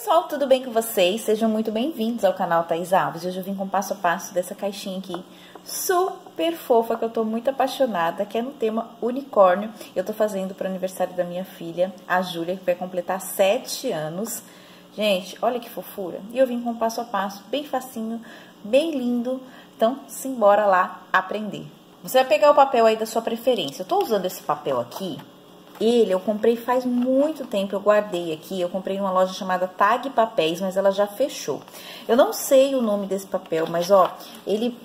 pessoal, tudo bem com vocês? Sejam muito bem-vindos ao canal Taisa Alves. Hoje eu vim com passo a passo dessa caixinha aqui super fofa, que eu tô muito apaixonada, que é no tema unicórnio. Eu tô fazendo para o aniversário da minha filha, a Júlia, que vai completar 7 anos. Gente, olha que fofura. E eu vim com passo a passo bem facinho, bem lindo. Então, simbora lá aprender. Você vai pegar o papel aí da sua preferência. Eu tô usando esse papel aqui. Ele eu comprei faz muito tempo, eu guardei aqui, eu comprei numa loja chamada Tag Papéis, mas ela já fechou. Eu não sei o nome desse papel, mas ó, ele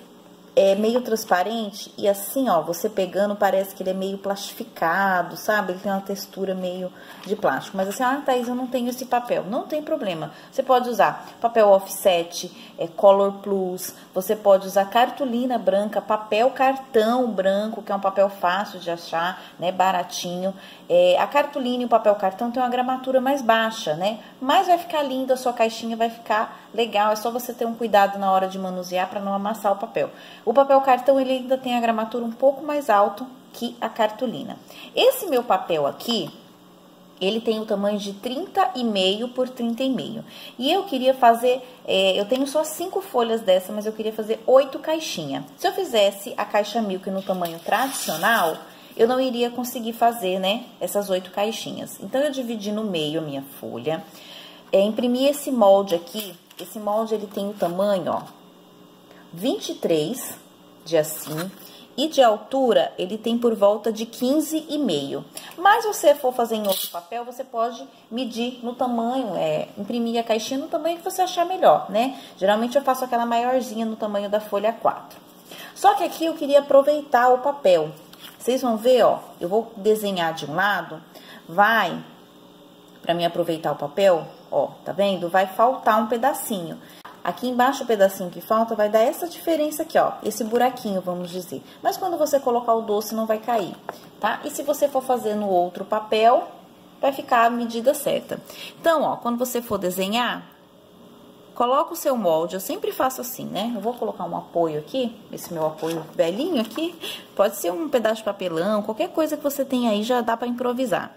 é meio transparente e assim ó, você pegando parece que ele é meio plastificado, sabe? Ele tem uma textura meio de plástico, mas assim, ah Thaís, eu não tenho esse papel. Não tem problema, você pode usar papel offset, color plus, você pode usar cartolina branca, papel cartão branco, que é um papel fácil de achar, né, baratinho. A cartolina e o papel cartão tem uma gramatura mais baixa, né, mas vai ficar linda, a sua caixinha vai ficar legal, é só você ter um cuidado na hora de manusear para não amassar o papel. O papel cartão ele ainda tem a gramatura um pouco mais alto que a cartolina. Esse meu papel aqui, ele tem o tamanho de 30,5 por 30,5. E eu queria fazer, eu tenho só 5 folhas dessa, mas eu queria fazer 8 caixinhas. Se eu fizesse a caixa Milk no tamanho tradicional, eu não iria conseguir fazer, né, essas 8 caixinhas. Então, eu dividi no meio a minha folha, imprimi esse molde aqui. Esse molde ele tem o tamanho, ó, 23 de assim, e de altura ele tem por volta de 15,5. Mas se você for fazer em outro papel, você pode medir no tamanho, imprimir a caixinha no tamanho que você achar melhor, né? Geralmente eu faço aquela maiorzinha no tamanho da folha 4. Só que aqui eu queria aproveitar o papel. Vocês vão ver, ó, eu vou desenhar de um lado, vai, pra mim aproveitar o papel, ó, tá vendo? Vai faltar um pedacinho. Aqui embaixo o pedacinho que falta vai dar essa diferença aqui, ó, esse buraquinho, vamos dizer. Mas quando você colocar o doce não vai cair, tá? E se você for fazer no outro papel, vai ficar a medida certa. Então, ó, quando você for desenhar, coloca o seu molde, eu sempre faço assim, né? Eu vou colocar um apoio aqui, esse meu apoio velhinho aqui, pode ser um pedaço de papelão, qualquer coisa que você tem aí já dá pra improvisar.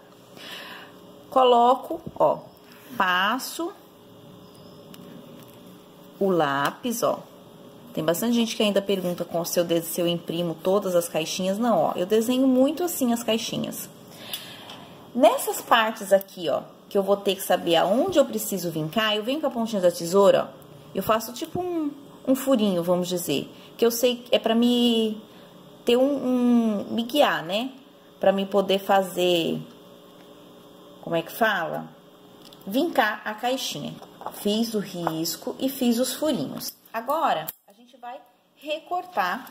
Coloco, ó, passo o lápis, ó. Tem bastante gente que ainda pergunta se eu imprimo todas as caixinhas. Não, ó. Eu desenho muito assim as caixinhas. Nessas partes aqui, ó, que eu vou ter que saber aonde eu preciso vincar, eu venho com a pontinha da tesoura, ó. Eu faço tipo um furinho, vamos dizer. Que eu sei que é pra me ter me guiar, né? Pra me poder fazer... Como é que fala? Vincar a caixinha. Fiz o risco e fiz os furinhos. Agora, a gente vai recortar.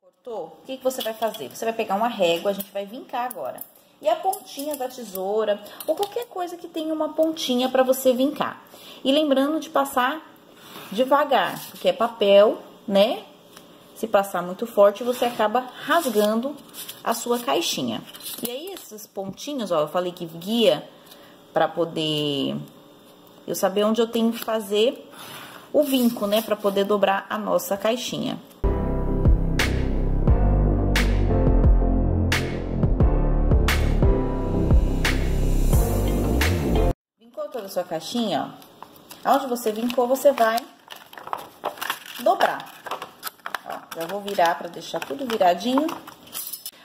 Cortou? O que você vai fazer? Você vai pegar uma régua, a gente vai vincar agora. E a pontinha da tesoura, ou qualquer coisa que tenha uma pontinha para você vincar. E lembrando de passar devagar, porque é papel, né? Se passar muito forte, você acaba rasgando a sua caixinha. E aí, esses pontinhos, ó, eu falei que guia pra poder eu saber onde eu tenho que fazer o vinco, né? Pra poder dobrar a nossa caixinha. Vincou toda a sua caixinha, ó. Aonde você vincou, você vai dobrar. Já vou virar para deixar tudo viradinho.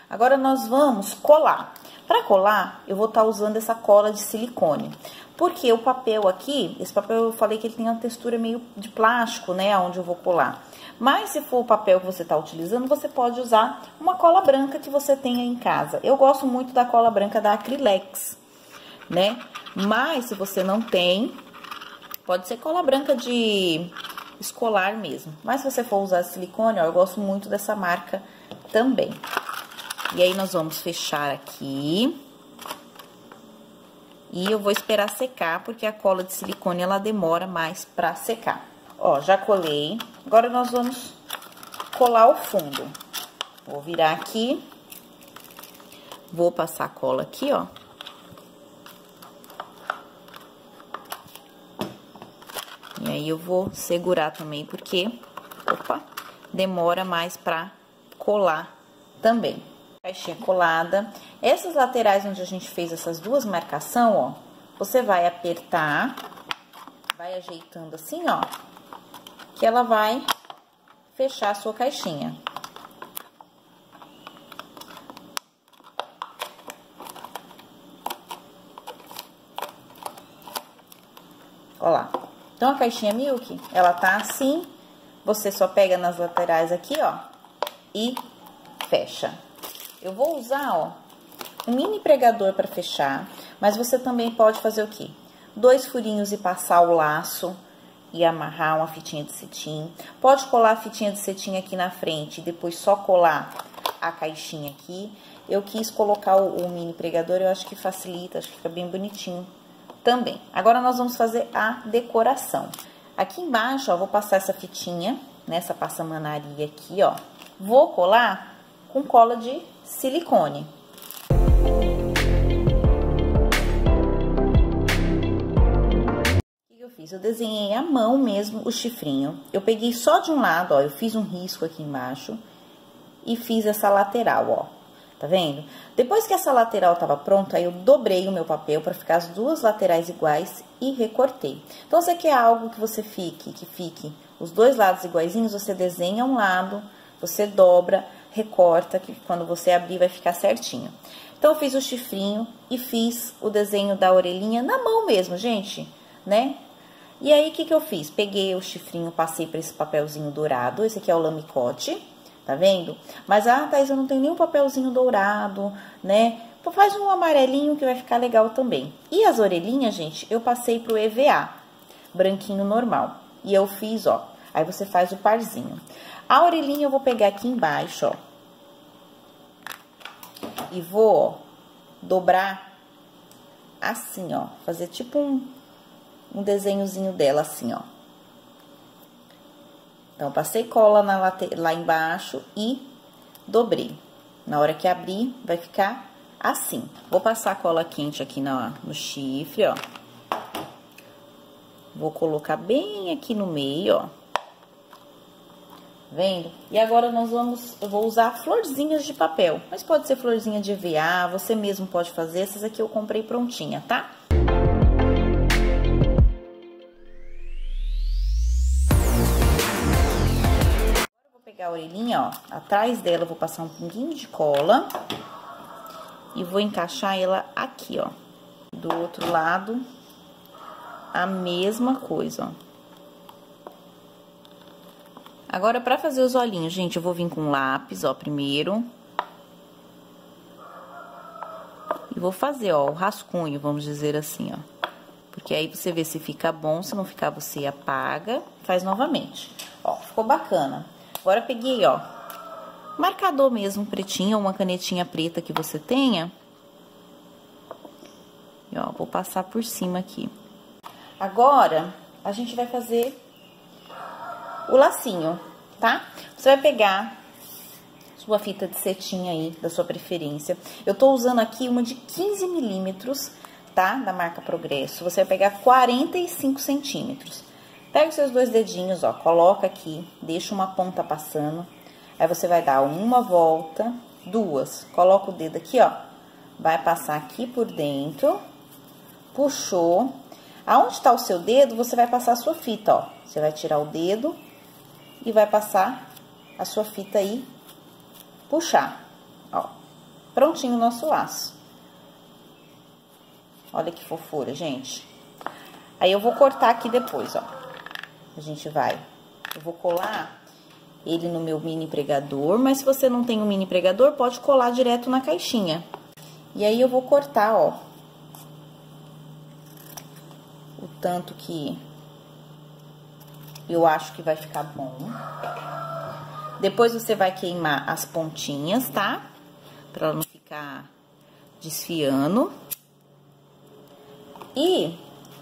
Agora, nós vamos colar. Para colar, eu vou estar usando essa cola de silicone. Porque o papel aqui, esse papel eu falei que ele tem uma textura meio de plástico, né? Onde eu vou colar. Mas se for o papel que você está utilizando, você pode usar uma cola branca que você tenha em casa. Eu gosto muito da cola branca da Acrilex, né? Mas se você não tem, pode ser cola branca de... escolar mesmo, mas se você for usar silicone, ó, eu gosto muito dessa marca também. E aí, nós vamos fechar aqui. E eu vou esperar secar, porque a cola de silicone, ela demora mais pra secar. Ó, já colei. Agora, nós vamos colar o fundo. Vou virar aqui. Vou passar a cola aqui, ó. E aí, eu vou segurar também, porque, opa, demora mais pra colar também. Caixinha colada. Essas laterais onde a gente fez essas duas marcações, ó, você vai apertar, vai ajeitando assim, ó, que ela vai fechar a sua caixinha. Ó lá. Então, a caixinha Milk, ela tá assim, você só pega nas laterais aqui, ó, e fecha. Eu vou usar, ó, um mini pregador para fechar, mas você também pode fazer o quê? 2 furinhos e passar o laço e amarrar uma fitinha de cetim. Pode colar a fitinha de cetim aqui na frente e depois só colar a caixinha aqui. Eu quis colocar o mini pregador, eu acho que facilita, acho que fica bem bonitinho também. Agora, nós vamos fazer a decoração. Aqui embaixo, ó, vou passar essa fitinha, nessa passamanaria aqui, ó. Vou colar com cola de silicone. O que eu fiz? Eu desenhei à mão mesmo o chifrinho. Eu peguei só de um lado, ó, eu fiz um risco aqui embaixo e fiz essa lateral, ó. Tá vendo? Depois que essa lateral tava pronta, aí eu dobrei o meu papel para ficar as duas laterais iguais e recortei. Então, se quer algo que você fique, os dois lados iguaizinhos, você desenha um lado, você dobra, recorta, que quando você abrir vai ficar certinho. Então, eu fiz o chifrinho e fiz o desenho da orelhinha na mão mesmo, gente, né? E aí, o que que eu fiz? Peguei o chifrinho, passei para esse papelzinho dourado, esse aqui é o lamicote, tá vendo? Mas, ah, Thaís, eu não tenho nenhum papelzinho dourado, né? Então, faz um amarelinho que vai ficar legal também. E as orelhinhas, gente, eu passei pro EVA, branquinho normal. E eu fiz, ó, aí você faz o parzinho. A orelhinha eu vou pegar aqui embaixo, ó. E vou, ó, dobrar assim, ó. Fazer tipo um desenhozinho dela assim, ó. Então, passei cola lá embaixo e dobrei. Na hora que abrir, vai ficar assim. Vou passar a cola quente aqui no chifre, ó. Vou colocar bem aqui no meio, ó. Vendo? E agora eu vou usar florzinhas de papel, mas pode ser florzinha de EVA, você mesmo pode fazer, essas aqui eu comprei prontinha, tá? Agora eu vou pegar a orelhinha, ó, atrás dela eu vou passar um pinguinho de cola e vou encaixar ela aqui, ó. Do outro lado, a mesma coisa, ó. Agora, pra fazer os olhinhos, gente, eu vou vir com lápis, ó, primeiro. E vou fazer, ó, o rascunho, vamos dizer assim, ó. Porque aí você vê se fica bom, se não ficar, você apaga, faz novamente. Ó, ficou bacana. Agora, peguei, ó, marcador mesmo, pretinho, ou uma canetinha preta que você tenha. E, ó, vou passar por cima aqui. Agora, a gente vai fazer o lacinho, tá? Você vai pegar sua fita de cetim aí, da sua preferência. Eu tô usando aqui uma de 15 milímetros, tá? Da marca Progresso. Você vai pegar 45 centímetros. Pega os seus dois dedinhos, ó, coloca aqui, deixa uma ponta passando. Aí você vai dar uma volta, duas. Coloca o dedo aqui, ó. Vai passar aqui por dentro. Puxou. Aonde tá o seu dedo, você vai passar a sua fita, ó. Você vai tirar o dedo e vai passar a sua fita aí, puxar, ó. Prontinho o nosso laço. Olha que fofura, gente. Aí eu vou cortar aqui depois, ó. Eu vou colar ele no meu mini pregador, mas se você não tem um mini pregador, pode colar direto na caixinha. E aí eu vou cortar, ó, o tanto que eu acho que vai ficar bom. Depois você vai queimar as pontinhas, tá? Pra ela não ficar desfiando. E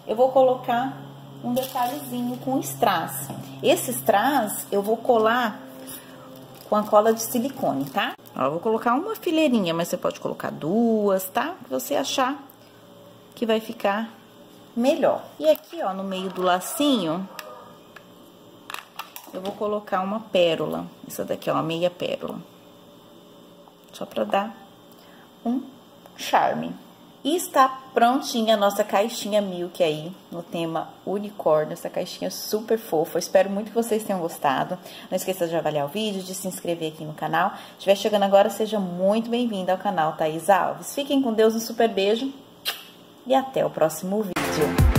eu vou colocar um detalhezinho com strass. Esse strass eu vou colar com a cola de silicone, tá? Ó, eu vou colocar uma fileirinha, mas você pode colocar duas, tá? Que você achar que vai ficar melhor. E aqui, ó, no meio do lacinho, eu vou colocar uma pérola. Essa daqui é uma meia pérola. só para dar um charme. E está prontinha a nossa caixinha Milk aí, no tema unicórnio, essa caixinha super fofa. Eu espero muito que vocês tenham gostado. Não esqueça de avaliar o vídeo, de se inscrever aqui no canal. Se estiver chegando agora, seja muito bem-vindo ao canal Taisa Alves. Fiquem com Deus, um super beijo e até o próximo vídeo.